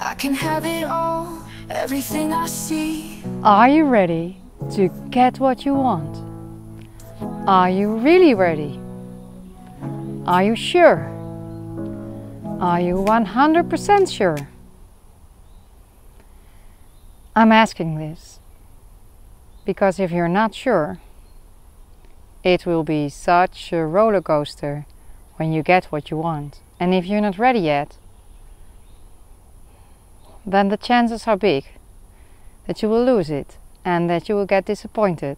I can have it all, everything I see. Are you ready to get what you want? Are you really ready? Are you sure? Are you 100% sure? I'm asking this because if you're not sure, it will be such a roller coaster when you get what you want. And if you're not ready yet, then the chances are big that you will lose it and that you will get disappointed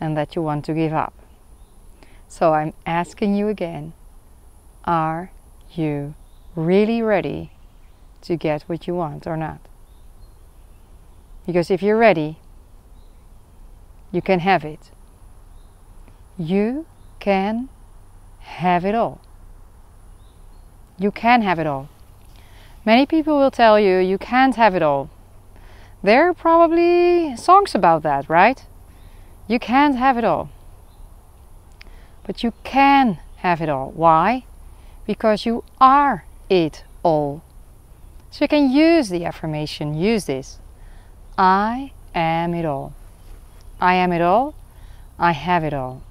and that you want to give up. So I'm asking you again, are you really ready to get what you want or not? Because if you're ready, you can have it. You can have it all. You can have it all. Many people will tell you, you can't have it all. There are probably songs about that, right? You can't have it all. But you can have it all. Why? Because you are it all. So you can use the affirmation, use this. I am it all. I am it all. I have it all.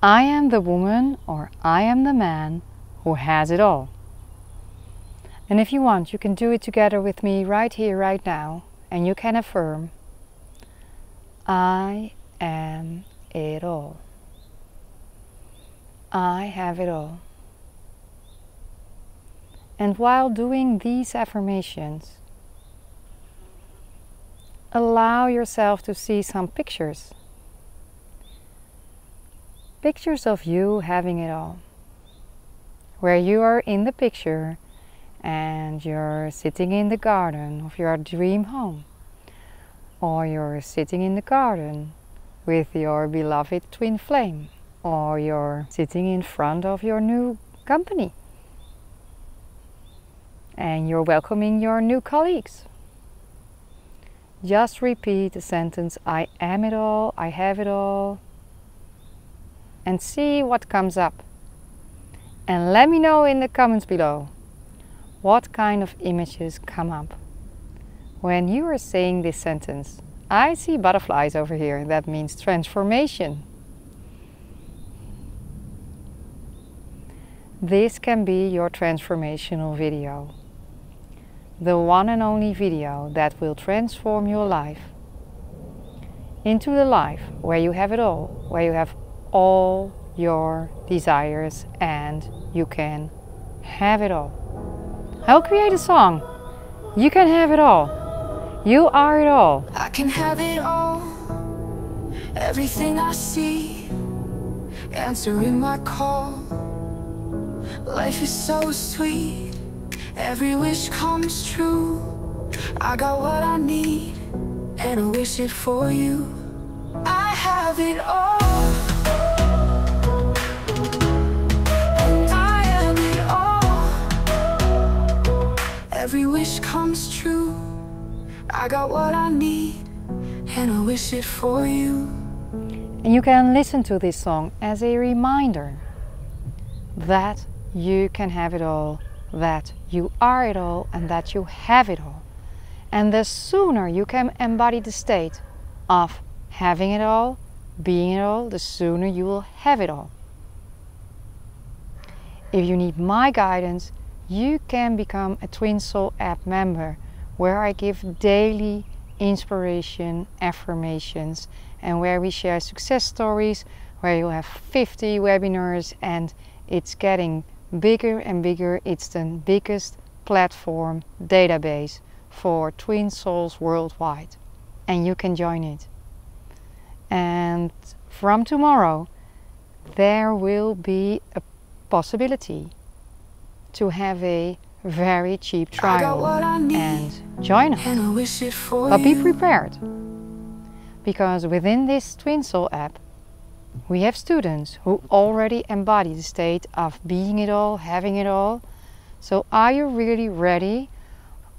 I am the woman or I am the man who has it all. And if you want, you can do it together with me right here, right now, and you can affirm, I am it all. I have it all. And while doing these affirmations, allow yourself to see some pictures. Pictures of you having it all. Where you are in the picture and you're sitting in the garden of your dream home. Or you're sitting in the garden with your beloved twin flame. Or you're sitting in front of your new company. And you're welcoming your new colleagues. Just repeat the sentence, I am it all, I have it all. And see what comes up. And let me know in the comments below what kind of images come up when you are saying this sentence. I see butterflies over here, that means transformation. This can be your transformational video. The one and only video that will transform your life into the life where you have it all, where you have all your desires and you can have it all. I will create a song. You can have it all. You are it all. I can have it all. Everything I see, answering my call. Life is so sweet. Every wish comes true. I got what I need, and I wish it for you. I have it all. And I am it all. Every wish comes true. I got what I need, and I wish it for you. And you can listen to this song as a reminder that you can have it all, that you are it all and that you have it all. And the sooner you can embody the state of having it all, being it all, the sooner you will have it all. If you need my guidance, you can become a Twin Soul app member where I give daily inspiration, affirmations and where we share success stories, where you have 50 webinars and it's getting bigger and bigger. It's the biggest platform database for twin souls worldwide and you can join it. And from tomorrow there will be a possibility to have a very cheap trial and join us. But be prepared, because within this Twin Soul app we have students who already embody the state of being it all, having it all. So are you really ready,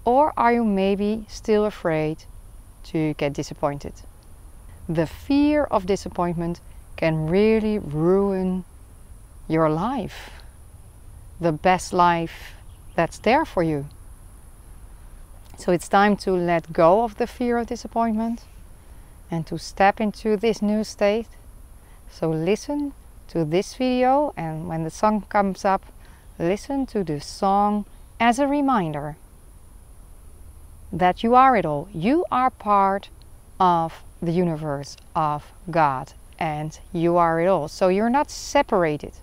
or are you maybe still afraid to get disappointed? The fear of disappointment can really ruin your life, the best life that's there for you. So it's time to let go of the fear of disappointment and to step into this new state. So listen to this video, and when the song comes up, listen to the song as a reminder that you are it all. You are part of the universe, of God, and you are it all. So you're not separated.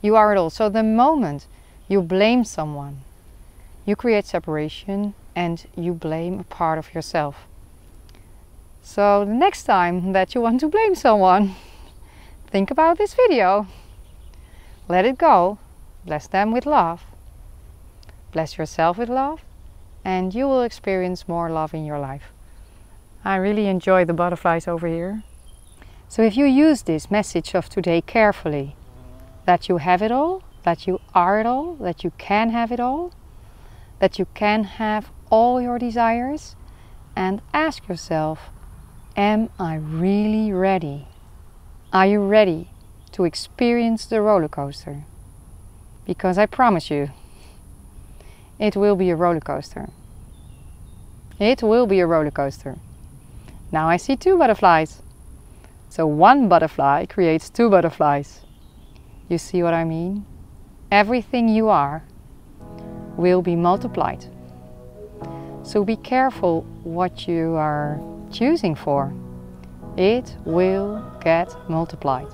You are it all. So the moment you blame someone, you create separation and you blame a part of yourself. So the next time that you want to blame someone, think about this video. Let it go. Bless them with love. Bless yourself with love, and you will experience more love in your life. I really enjoy the butterflies over here. So if you use this message of today carefully, that you have it all, that you are it all, that you can have it all, that you can have all your desires, and ask yourself, am I really ready? Are you ready to experience the roller coaster? Because I promise you, it will be a roller coaster. It will be a roller coaster. Now I see two butterflies. So one butterfly creates two butterflies. You see what I mean? Everything you are will be multiplied. So be careful what you are choosing for. It will get multiplied.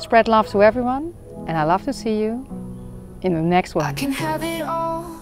Spread love to everyone, and I love to see you in the next one. I can have it all.